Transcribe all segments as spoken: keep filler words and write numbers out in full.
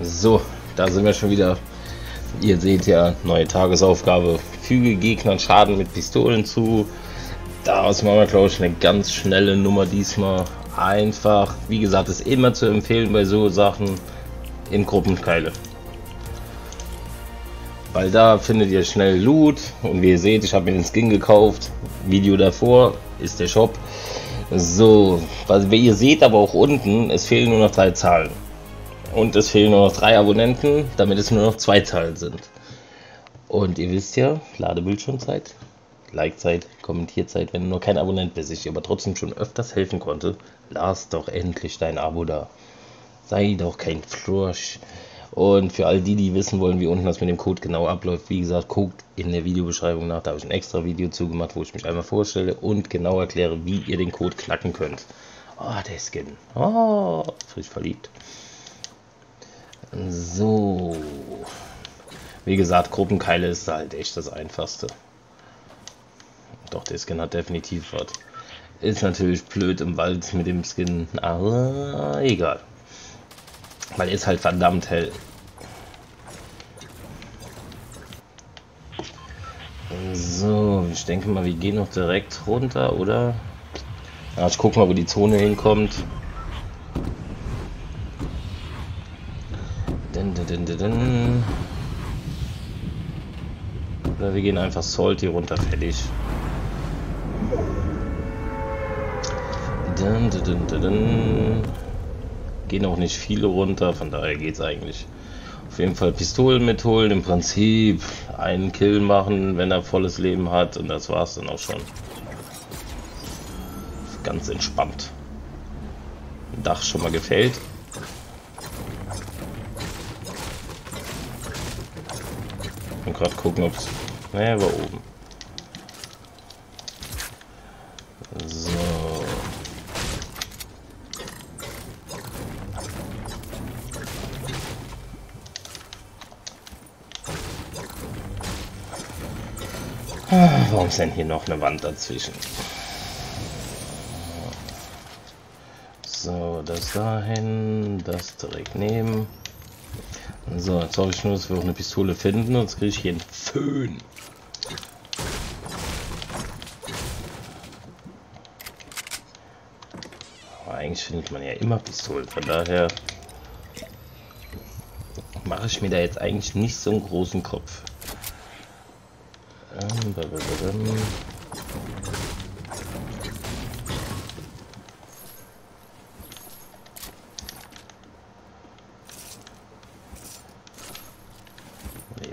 So, da sind wir schon wieder. Ihr seht ja, neue Tagesaufgabe. Füge Gegnern Schaden mit Pistolen zu. Daraus machen wir, glaube ich, eine ganz schnelle Nummer diesmal. Einfach, wie gesagt, ist immer zu empfehlen bei so Sachen in Gruppenteile. Weil da findet ihr schnell Loot. Und wie ihr seht, ich habe mir den Skin gekauft. Video davor ist der Shop. So, was ihr seht, aber auch unten, es fehlen nur noch drei Zahlen. Und es fehlen nur noch drei Abonnenten, damit es nur noch zwei Zahlen sind. Und ihr wisst ja, Ladebildschirmzeit, Likezeit, Kommentierzeit, wenn du noch kein Abonnent bist, ich dir aber trotzdem schon öfters helfen konnte, lass doch endlich dein Abo da. Sei doch kein Frosch. Und für all die, die wissen wollen, wie unten das mit dem Code genau abläuft, wie gesagt, guckt in der Videobeschreibung nach, da habe ich ein extra Video zugemacht, wo ich mich einmal vorstelle und genau erkläre, wie ihr den Code knacken könnt. Oh, der Skin. Oh, frisch verliebt. So, wie gesagt, Gruppenkeile ist halt echt das Einfachste. Doch, der Skin hat definitiv was. Ist natürlich blöd im Wald mit dem Skin, aber egal. Weil er ist halt verdammt hell. So, ich denke mal, wir gehen noch direkt runter, oder? Ja, ich guck mal, wo die Zone hinkommt. Oder wir gehen einfach Salty runter, fertig. Gehen auch nicht viele runter, von daher geht's eigentlich. Auf jeden Fall Pistolen mitholen, im Prinzip einen Kill machen, wenn er volles Leben hat, und das war's dann auch schon. Ganz entspannt. Dach schon mal gefällt. Und gerade gucken, ob es... Naja, war oben. So. Ah, warum ist denn hier noch eine Wand dazwischen? So, das dahin, das direkt neben. So, jetzt hoffe ich nur, dass wir auch eine Pistole finden, sonst kriege ich hier einen Föhn. Aber eigentlich findet man ja immer Pistolen, von daher mache ich mir da jetzt eigentlich nicht so einen großen Kopf.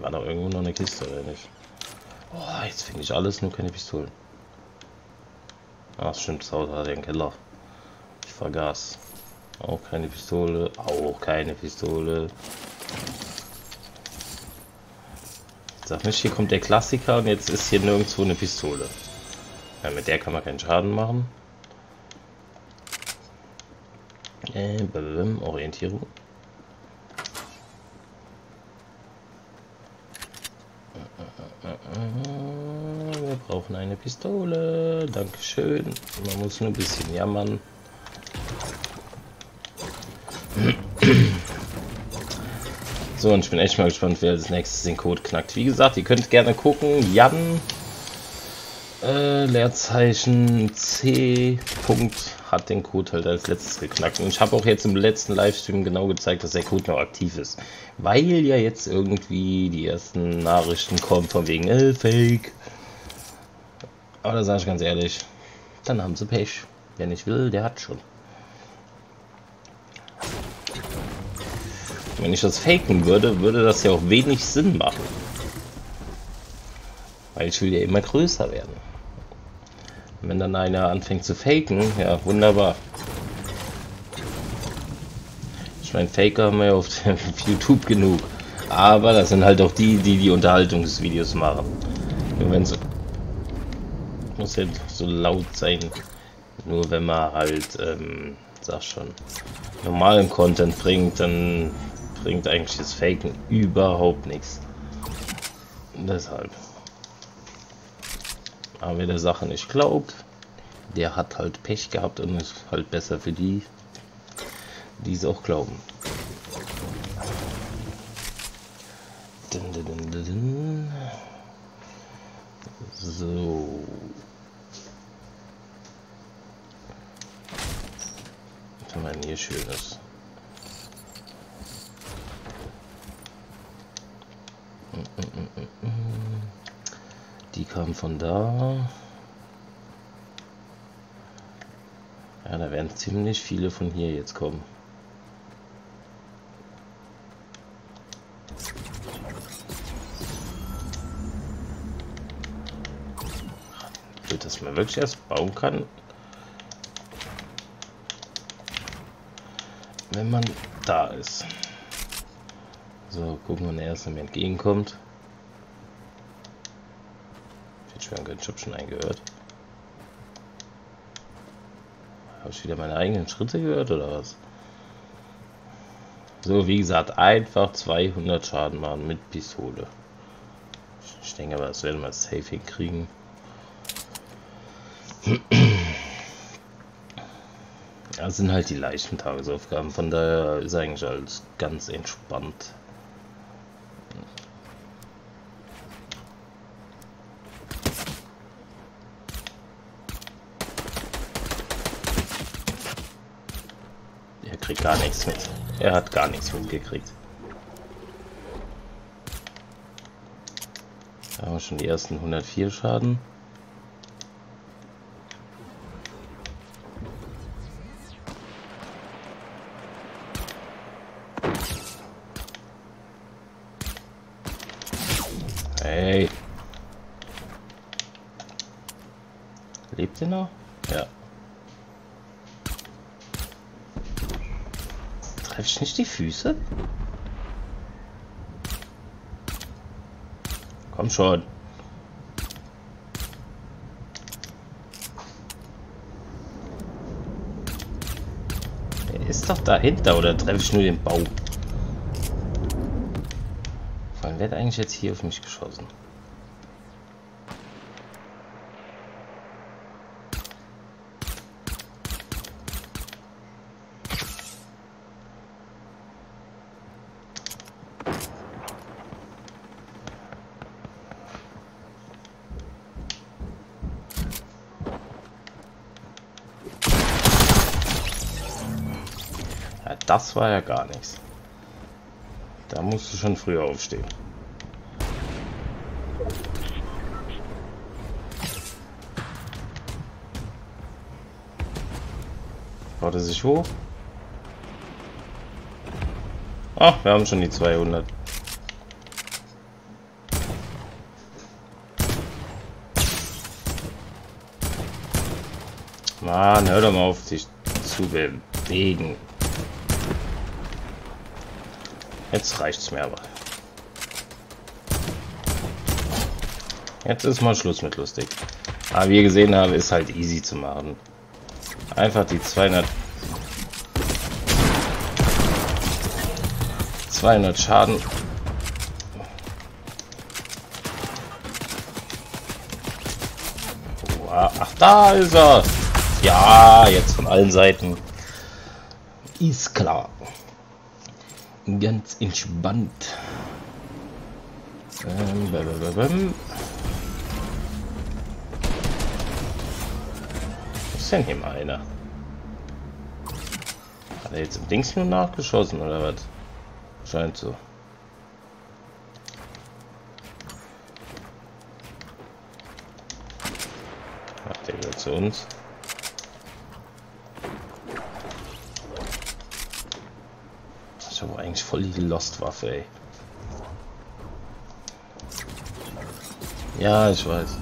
War doch irgendwo noch eine Kiste, oder nicht? Oh, jetzt finde ich alles, nur keine Pistolen. Ach stimmt, das Haus hat ja einen Keller. Ich vergaß. Auch keine Pistole, auch keine Pistole. Sag nicht, hier kommt der Klassiker und jetzt ist hier nirgendwo eine Pistole. Ja, mit der kann man keinen Schaden machen. Äh, Orientierung. Wir brauchen eine Pistole. Dankeschön. Man muss nur ein bisschen jammern. So, und ich bin echt mal gespannt, wer als nächstes den Code knackt. Wie gesagt, ihr könnt gerne gucken. Jan, äh, Leerzeichen C. Punkt, hat den Code halt als letztes geknackt. Und ich habe auch jetzt im letzten Livestream genau gezeigt, dass der Code noch aktiv ist. Weil ja jetzt irgendwie die ersten Nachrichten kommen von wegen äh, Fake. Aber da sage ich ganz ehrlich, dann haben sie Pech. Wer nicht will, der hat schon. Wenn ich das faken würde, würde das ja auch wenig Sinn machen. Weil ich will ja immer größer werden. Und wenn dann einer anfängt zu faken, ja wunderbar. Ich meine, Faker haben wir ja auf YouTube genug. Aber das sind halt auch die, die die Unterhaltungsvideos machen. Nur wenn es... Muss ja so laut sein. Nur wenn man halt, ähm, sag schon, normalen Content bringt, dann... bringt eigentlich das Faken überhaupt nichts. Deshalb. Aber wer der Sache nicht glaubt, der hat halt Pech gehabt und ist halt besser für die, die es auch glauben. So. Was haben wir denn hier Schönes? Die kamen von da. Ja, da werden ziemlich viele von hier jetzt kommen. Dass man wirklich erst bauen kann, wenn man da ist. So, gucken, wann er erst mir entgegenkommt. Ich habe schon einen gehört. Habe ich wieder meine eigenen Schritte gehört oder was? So, wie gesagt, einfach zweihundert Schaden machen mit Pistole. Ich denke aber, das werden wir safe hinkriegen. Das sind halt die leichten Tagesaufgaben, von daher ist eigentlich alles ganz entspannt. Er kriegt gar nichts mit. Er hat gar nichts mitgekriegt. Da haben wir schon die ersten hundertvier Schaden. Hey. Lebt ihr noch? Ja. Treffe ich nicht die Füße? Komm schon. Er ist doch dahinter, oder treffe ich nur den Baum? Der hat eigentlich jetzt hier auf mich geschossen. Ja, das war ja gar nichts. Da musst du schon früher aufstehen. Baut er sich hoch? Ach, wir haben schon die zweihundert. Mann, hör doch mal auf, sich zu bewegen. Jetzt reicht's mir aber. Jetzt ist mal Schluss mit lustig. Aber wie ihr gesehen habt, ist halt easy zu machen. Einfach die zweihundert Schaden. Ach, da ist er. Ja, jetzt von allen Seiten. Ist klar. Ganz entspannt. Denn hier mal einer? Hat er jetzt im Dings nur nachgeschossen oder was? Scheint so. Ach, der gehört zu uns. Das ist ja wohl eigentlich voll die Lost-Waffe, ey. Ja, ich weiß.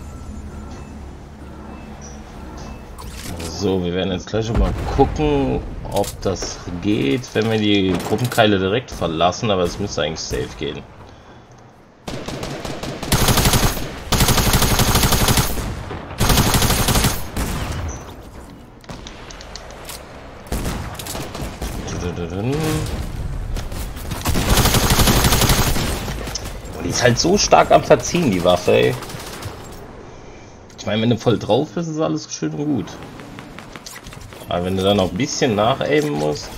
So, wir werden jetzt gleich mal gucken, ob das geht, wenn wir die Gruppenkeile direkt verlassen, aber es müsste eigentlich safe gehen. Oh, die ist halt so stark am Verziehen, die Waffe, ey. Ich meine, wenn du voll drauf bist, ist alles schön und gut. Aber wenn du dann noch ein bisschen nachaimen musst.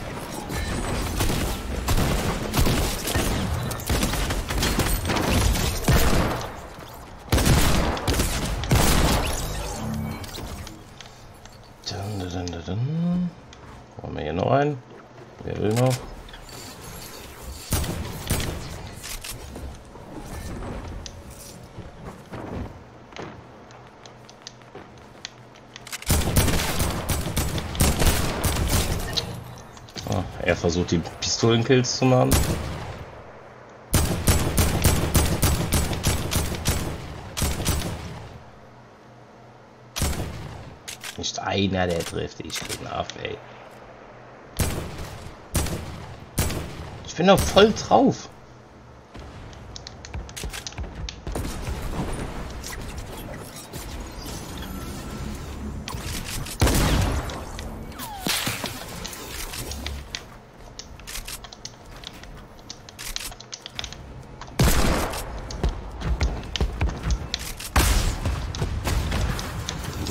Er versucht, die Pistolenkills zu machen. Nicht einer, der trifft. Ich bin auf, ey. Ich bin doch voll drauf.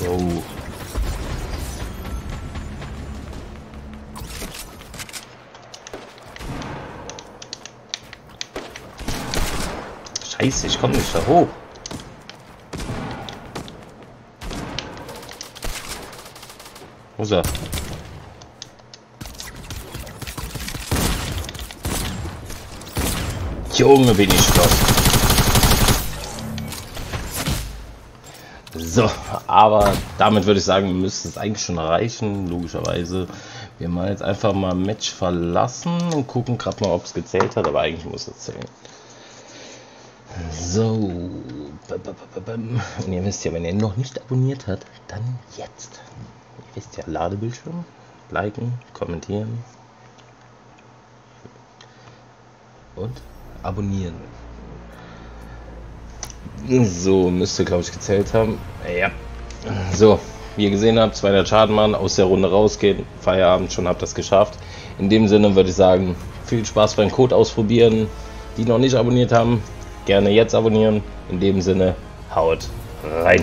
So. Scheiße, ich komme nicht da hoch. Wo ist er? Junge, bin ich los. So, aber damit würde ich sagen, müsste es eigentlich schon reichen, logischerweise. Wir machen jetzt einfach mal Match verlassen und gucken gerade mal, ob es gezählt hat, aber eigentlich muss es zählen. So, und ihr wisst ja, wenn ihr noch nicht abonniert habt, dann jetzt. Ihr wisst ja, Ladebildschirm, liken, kommentieren und abonnieren. So, müsste, glaube ich, gezählt haben. Ja. So, wie ihr gesehen habt, zweihundert Schaden machen, aus der Runde rausgehen, Feierabend, schon habt das geschafft. In dem Sinne würde ich sagen, viel Spaß beim Code ausprobieren. Die noch nicht abonniert haben, gerne jetzt abonnieren. In dem Sinne, haut rein.